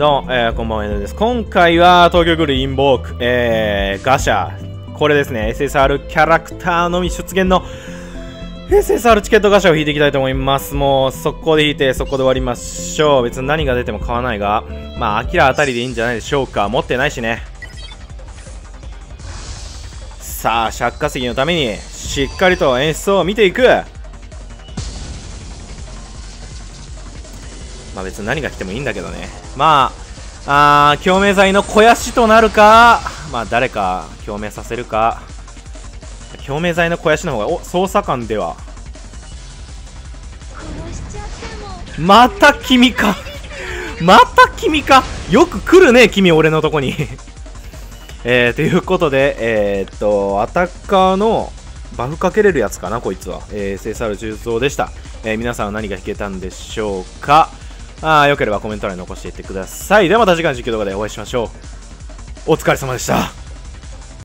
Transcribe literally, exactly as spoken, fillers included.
どうも、えー、こんばんは、Nです。今回は、東京グルインボーク、えー、ガシャ。これですね、エスエスアール キャラクターのみ出現の、エスエスアール チケットガシャを引いていきたいと思います。もう、速攻で引いて、速攻で終わりましょう。別に何が出ても買わないが、まあ、アキラあたりでいいんじゃないでしょうか。持ってないしね。さあ、尺稼ぎのために、しっかりと演出を見ていく。まあ別に何が来てもいいんだけどね。まあ、あー共鳴剤の肥やしとなるか、まあ誰か共鳴させるか。共鳴剤の肥やしの方が、お、捜査官では。また君かまた君かよく来るね、君、俺のとこに。えー、ということで、えー、っと、アタッカーのバフかけれるやつかな、こいつは。えー、エスエスアール 重装でした。えー、皆さんは何が弾けたんでしょうか。ああ、よければコメント欄に残していってください。ではまた次回の実況動画でお会いしましょう。お疲れ様でした。